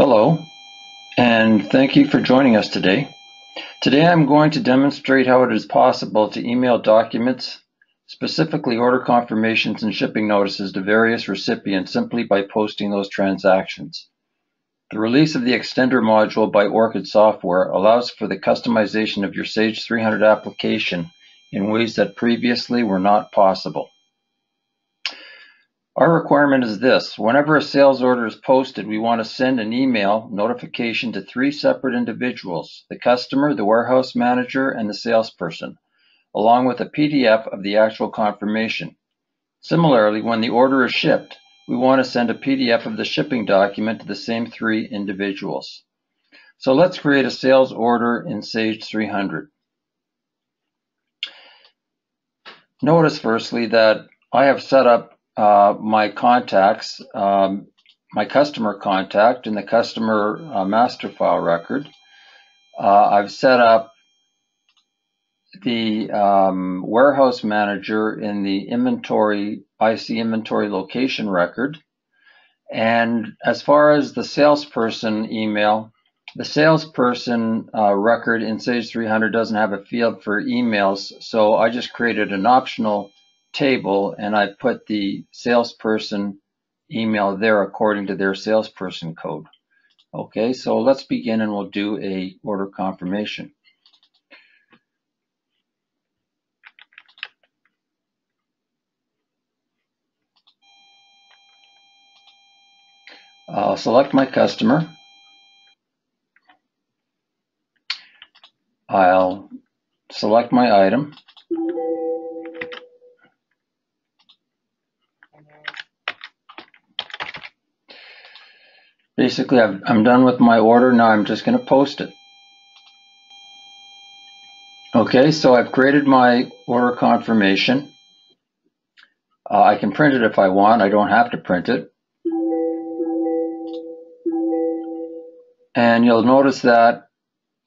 Hello, and thank you for joining us today. Today I'm going to demonstrate how it is possible to email documents, specifically order confirmations and shipping notices, to various recipients simply by posting those transactions. The release of the Extender module by Orchid Software allows for the customization of your Sage 300 application in ways that previously were not possible. Our requirement is this: whenever a sales order is posted, we want to send an email notification to three separate individuals: the customer, the warehouse manager, and the salesperson, along with a PDF of the actual confirmation. Similarly, when the order is shipped, we want to send a PDF of the shipping document to the same three individuals. So let's create a sales order in Sage 300. Notice firstly that I have set up my contacts, my customer contact in the customer master file record. I've set up the warehouse manager in the inventory, IC inventory location record. And as far as the salesperson email, the salesperson record in Sage 300 doesn't have a field for emails, so I just created an optional table and I put the salesperson email there according to their salesperson code. Okay, so let's begin and we'll do a order confirmation. I'll select my customer. I'll select my item. Basically, I'm done with my order. Now I'm just going to post it. Okay, so I've created my order confirmation. I can print it if I want. I don't have to print it. And you'll notice that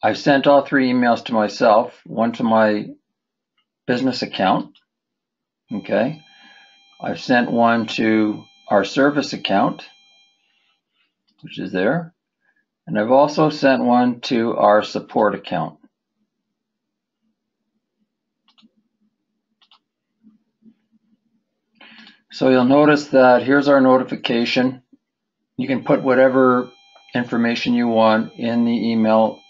I've sent all three emails to myself, one to my business account. Okay, I've sent one to our service account, which is there, and I've also sent one to our support account. So you'll notice that here's our notification. You can put whatever information you want in the email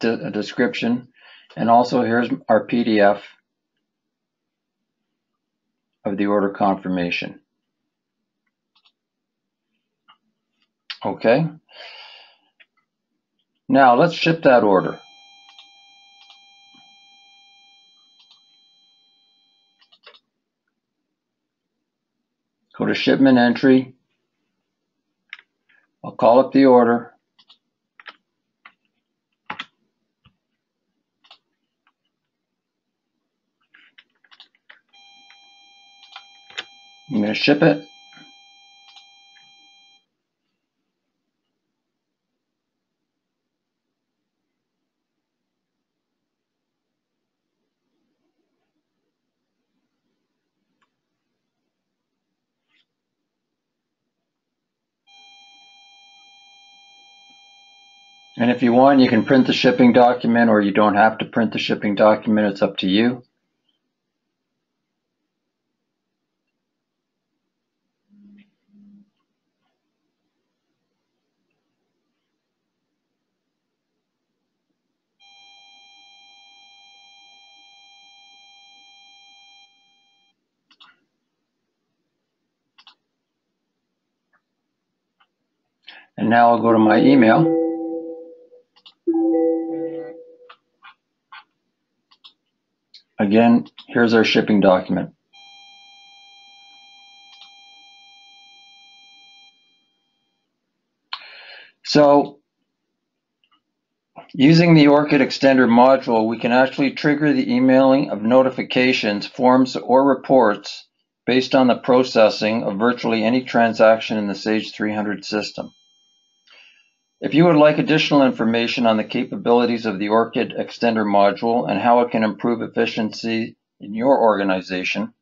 description, and also here's our PDF of the order confirmation. Okay, now let's ship that order. Go to shipment entry. I'll call up the order. I'm going to ship it. And if you want, you can print the shipping document, or you don't have to print the shipping document. It's up to you. And now I'll go to my email. Again, here's our shipping document. So, using the Orchid Extender module, we can actually trigger the emailing of notifications, forms, or reports based on the processing of virtually any transaction in the Sage 300 system. If you would like additional information on the capabilities of the Orchid Extender module and how it can improve efficiency in your organization,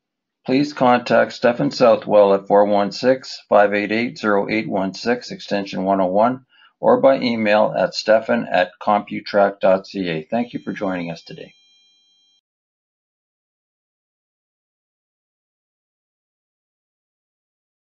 please contact Stephen Southwell at 416-588-0816, extension 101, or by email at stephen@computrack.ca. Thank you for joining us today.